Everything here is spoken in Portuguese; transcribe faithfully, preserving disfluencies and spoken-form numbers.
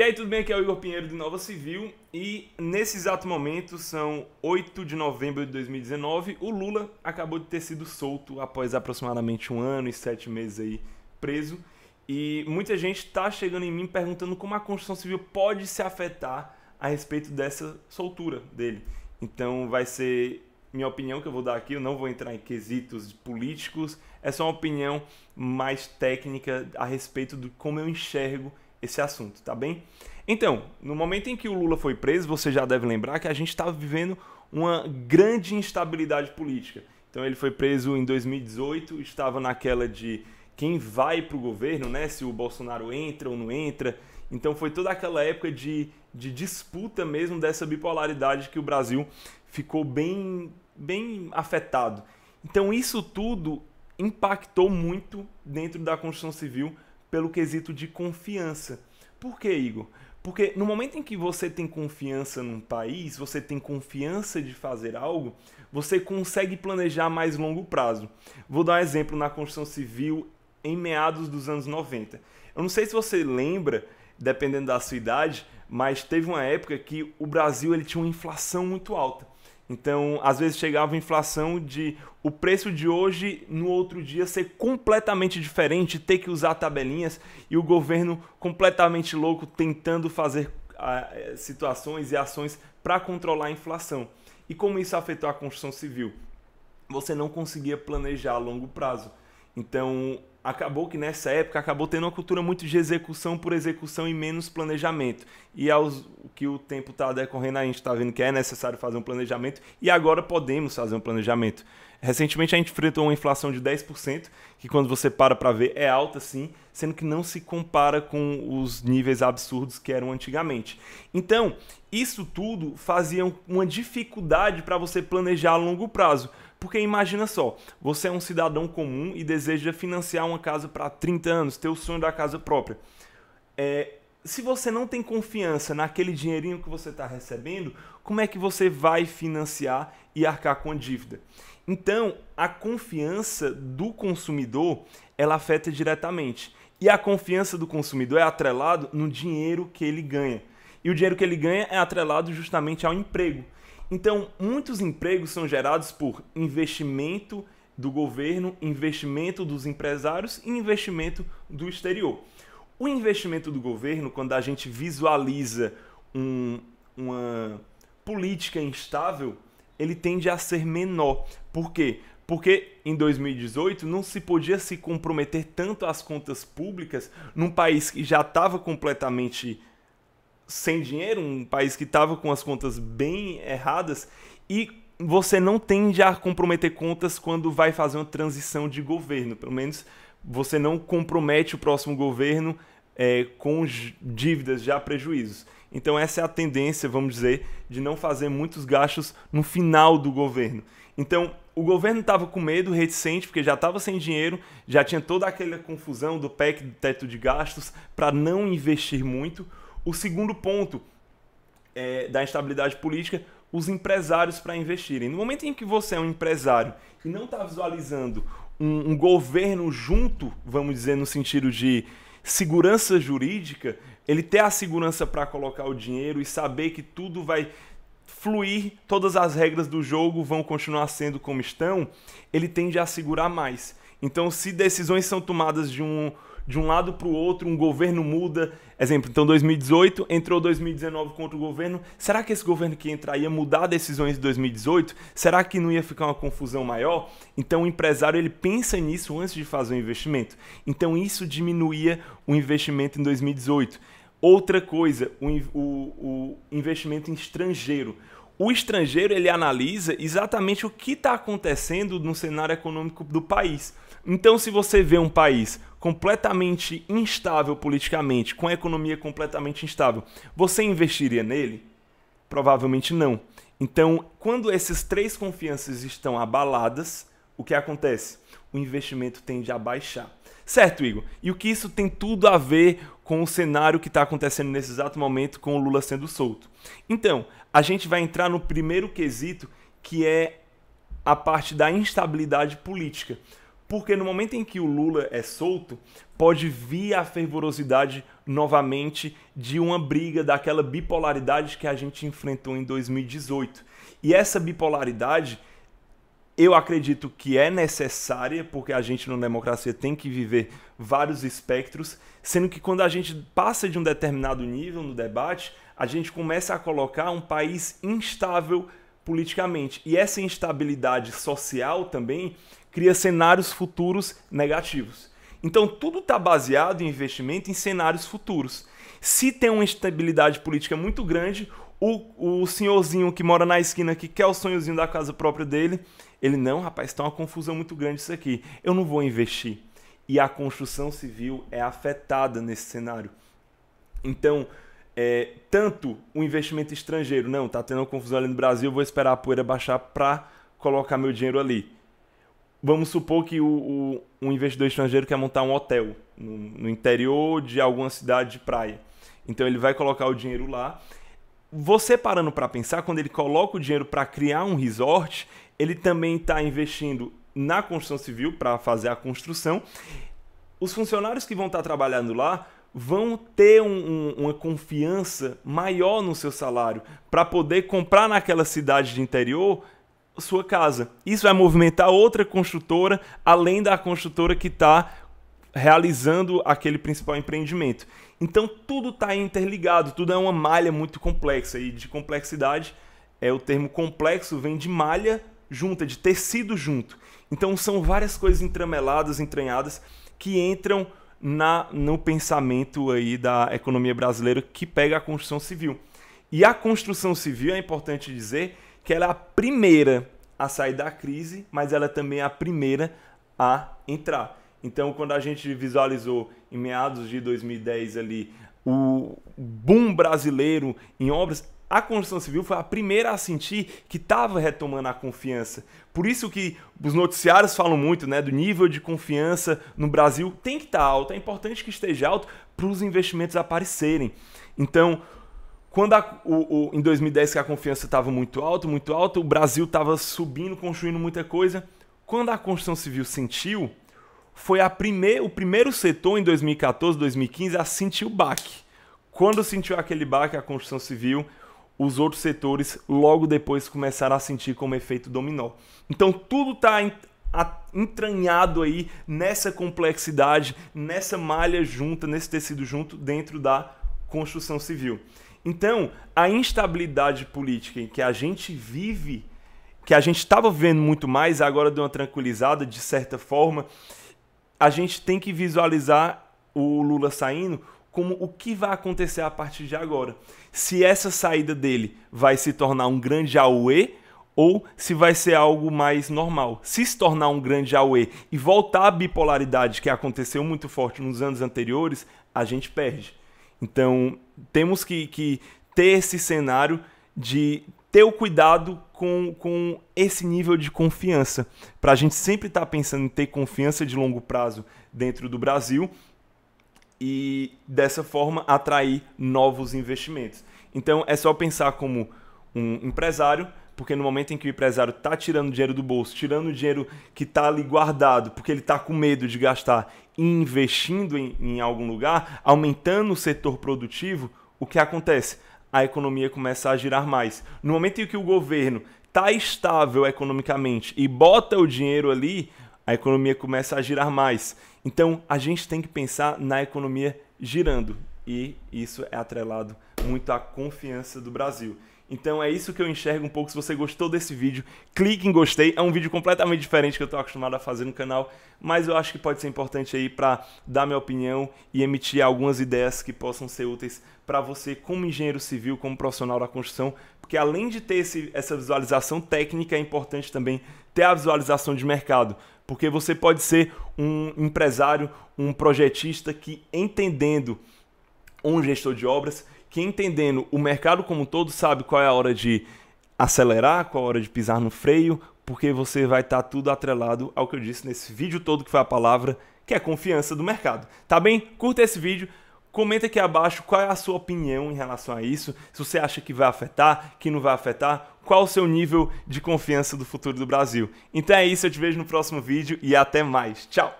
E aí, tudo bem? Aqui é o Igor Pinheiro do Inova Civil e nesse exato momento, são oito de novembro de dois mil e dezenove, o Lula acabou de ter sido solto após aproximadamente um ano e sete meses aí preso. E muita gente está chegando em mim perguntando como a construção civil pode se afetar a respeito dessa soltura dele. Então vai ser minha opinião que eu vou dar aqui, eu não vou entrar em quesitos políticos, é só uma opinião mais técnica a respeito de como eu enxergo esse assunto, tá bem? Então, no momento em que o Lula foi preso, você já deve lembrar que a gente estava vivendo uma grande instabilidade política. Então ele foi preso em dois mil e dezoito, estava naquela de quem vai para o governo, né? Se o Bolsonaro entra ou não entra. Então foi toda aquela época de, de disputa mesmo dessa bipolaridade que o Brasil ficou bem, bem afetado. Então isso tudo impactou muito dentro da construção civil pelo quesito de confiança. Por que, Igor? Porque no momento em que você tem confiança num país, você tem confiança de fazer algo, você consegue planejar a mais longo prazo. Vou dar um exemplo na construção civil em meados dos anos noventa. Eu não sei se você lembra, dependendo da sua idade, mas teve uma época que o Brasil ele tinha uma inflação muito alta. Então, às vezes chegava a inflação de o preço de hoje no outro dia ser completamente diferente, ter que usar tabelinhas e o governo completamente louco tentando fazer ah, situações e ações para controlar a inflação. E como isso afetou a construção civil? Você não conseguia planejar a longo prazo. Então, acabou que nessa época acabou tendo uma cultura muito de execução por execução e menos planejamento. E aos que o tempo está decorrendo, a gente está vendo que é necessário fazer um planejamento e agora podemos fazer um planejamento. Recentemente a gente enfrentou uma inflação de dez por cento, que quando você para para ver é alta sim, sendo que não se compara com os níveis absurdos que eram antigamente. Então, isso tudo fazia uma dificuldade para você planejar a longo prazo. Porque imagina só, você é um cidadão comum e deseja financiar uma casa para trinta anos, ter o sonho da casa própria. É, se você não tem confiança naquele dinheirinho que você está recebendo, como é que você vai financiar e arcar com a dívida? Então, a confiança do consumidor, ela afeta diretamente. E a confiança do consumidor é atrelado no dinheiro que ele ganha. E o dinheiro que ele ganha é atrelado justamente ao emprego. Então, muitos empregos são gerados por investimento do governo, investimento dos empresários e investimento do exterior. O investimento do governo, quando a gente visualiza um, uma política instável, ele tende a ser menor. Por quê? Porque em dois mil e dezoito não se podia se comprometer tanto às contas públicas num país que já estava completamente sem dinheiro, um país que estava com as contas bem erradas, e você não tende a comprometer contas quando vai fazer uma transição de governo. Pelo menos você não compromete o próximo governo é, com dívidas, já prejuízos. Então essa é a tendência, vamos dizer, de não fazer muitos gastos no final do governo. Então o governo estava com medo, reticente, porque já estava sem dinheiro, já tinha toda aquela confusão do P E C, do teto de gastos, para não investir muito. O segundo ponto é, da instabilidade política, os empresários para investirem. No momento em que você é um empresário e não está visualizando um, um governo junto, vamos dizer, no sentido de segurança jurídica, ele ter a segurança para colocar o dinheiro e saber que tudo vai fluir, todas as regras do jogo vão continuar sendo como estão, ele tende a segurar mais. Então, se decisões são tomadas de um... de um lado para o outro, um governo muda. Exemplo, então dois mil e dezoito, entrou dois mil e dezenove contra o governo. Será que esse governo que entrar ia mudar decisões de dois mil e dezoito? Será que não ia ficar uma confusão maior? Então o empresário ele pensa nisso antes de fazer o investimento. Então isso diminuía o investimento em dois mil e dezoito. Outra coisa, o, o, o investimento em estrangeiro. O estrangeiro ele analisa exatamente o que está acontecendo no cenário econômico do país. Então, se você vê um país completamente instável politicamente, com a economia completamente instável, você investiria nele? Provavelmente não. Então, quando essas três confianças estão abaladas, o que acontece? O investimento tende a baixar. Certo, Igor? E o que isso tem tudo a ver com o cenário que está acontecendo nesse exato momento com o Lula sendo solto? Então, a gente vai entrar no primeiro quesito, que é a parte da instabilidade política. porque no momento em que o Lula é solto, pode vir a fervorosidade novamente de uma briga daquela bipolaridade que a gente enfrentou em dois mil e dezoito. E essa bipolaridade, eu acredito que é necessária, porque a gente, na democracia, tem que viver vários espectros, sendo que quando a gente passa de um determinado nível no debate, a gente começa a colocar um país instável politicamente. E essa instabilidade social também cria cenários futuros negativos. Então tudo está baseado em investimento em cenários futuros. Se tem uma instabilidade política muito grande, o, o senhorzinho que mora na esquina, que quer o sonhozinho da casa própria dele, ele, não, rapaz, está uma confusão muito grande isso aqui, eu não vou investir. E a construção civil é afetada nesse cenário. Então, é, tanto o investimento estrangeiro, não, está tendo uma confusão ali no Brasil, vou esperar a poeira baixar para colocar meu dinheiro ali. Vamos supor que o, o, um investidor estrangeiro quer montar um hotel no, no interior de alguma cidade de praia. Então ele vai colocar o dinheiro lá. Você parando para pensar, quando ele coloca o dinheiro para criar um resort, ele também está investindo na construção civil para fazer a construção. Os funcionários que vão estar tá trabalhando lá vão ter um, um, uma confiança maior no seu salário para poder comprar naquela cidade de interior sua casa. Isso vai movimentar outra construtora, além da construtora que está realizando aquele principal empreendimento. Então tudo está interligado, tudo é uma malha muito complexa, e de complexidade, é o termo complexo, vem de malha junta, de tecido junto. Então são várias coisas entrameladas, entranhadas, que entram na, no pensamento aí da economia brasileira, que pega a construção civil. E a construção civil, é importante dizer, que ela é a primeira a sair da crise, mas ela também é a primeira a entrar. Então, quando a gente visualizou em meados de dois mil e dez ali o boom brasileiro em obras, a construção civil foi a primeira a sentir que estava retomando a confiança. Por isso que os noticiários falam muito, né, do nível de confiança no Brasil. Tem que estar alto, é importante que esteja alto para os investimentos aparecerem. Então, Quando a, o, o, em dois mil e dez que a confiança estava muito alta, muito alta, o Brasil estava subindo, construindo muita coisa. Quando a construção civil sentiu, foi a primeir, o primeiro setor em dois mil e quatorze, dois mil e quinze a sentir o baque. Quando sentiu aquele baque, a construção civil, os outros setores logo depois começaram a sentir como efeito dominó. Então tudo está entranhado aí nessa complexidade, nessa malha junta, nesse tecido junto dentro da construção civil. Então, a instabilidade política em que a gente vive, que a gente estava vendo muito mais, agora deu uma tranquilizada, de certa forma, a gente tem que visualizar o Lula saindo como o que vai acontecer a partir de agora. Se essa saída dele vai se tornar um grande auê ou se vai ser algo mais normal. Se se tornar um grande auê e voltar à bipolaridade que aconteceu muito forte nos anos anteriores, a gente perde. Então, temos que, que ter esse cenário de ter o cuidado com, com esse nível de confiança, para a gente sempre estar tá pensando em ter confiança de longo prazo dentro do Brasil e, dessa forma, atrair novos investimentos. Então, é só pensar como um empresário, porque no momento em que o empresário está tirando dinheiro do bolso, tirando o dinheiro que está ali guardado, porque ele está com medo de gastar, investindo em, em algum lugar, aumentando o setor produtivo, o que acontece? A economia começa a girar mais. No momento em que o governo está estável economicamente e bota o dinheiro ali, a economia começa a girar mais. Então, a gente tem que pensar na economia girando. E isso é atrelado muito à confiança do Brasil. Então é isso que eu enxergo um pouco. Se você gostou desse vídeo, clique em gostei. É um vídeo completamente diferente que eu estou acostumado a fazer no canal, mas eu acho que pode ser importante aí para dar minha opinião e emitir algumas ideias que possam ser úteis para você como engenheiro civil, como profissional da construção, porque além de ter esse, essa visualização técnica, é importante também ter a visualização de mercado, porque você pode ser um empresário, um projetista que, entendendo, ou um gestor de obras, que, entendendo o mercado como um todo, sabe qual é a hora de acelerar, qual é a hora de pisar no freio, porque você vai estar tudo atrelado ao que eu disse nesse vídeo todo, que foi a palavra, que é confiança do mercado. Tá bem? Curta esse vídeo, comenta aqui abaixo qual é a sua opinião em relação a isso, se você acha que vai afetar, que não vai afetar, qual o seu nível de confiança do futuro do Brasil. Então é isso, eu te vejo no próximo vídeo e até mais. Tchau!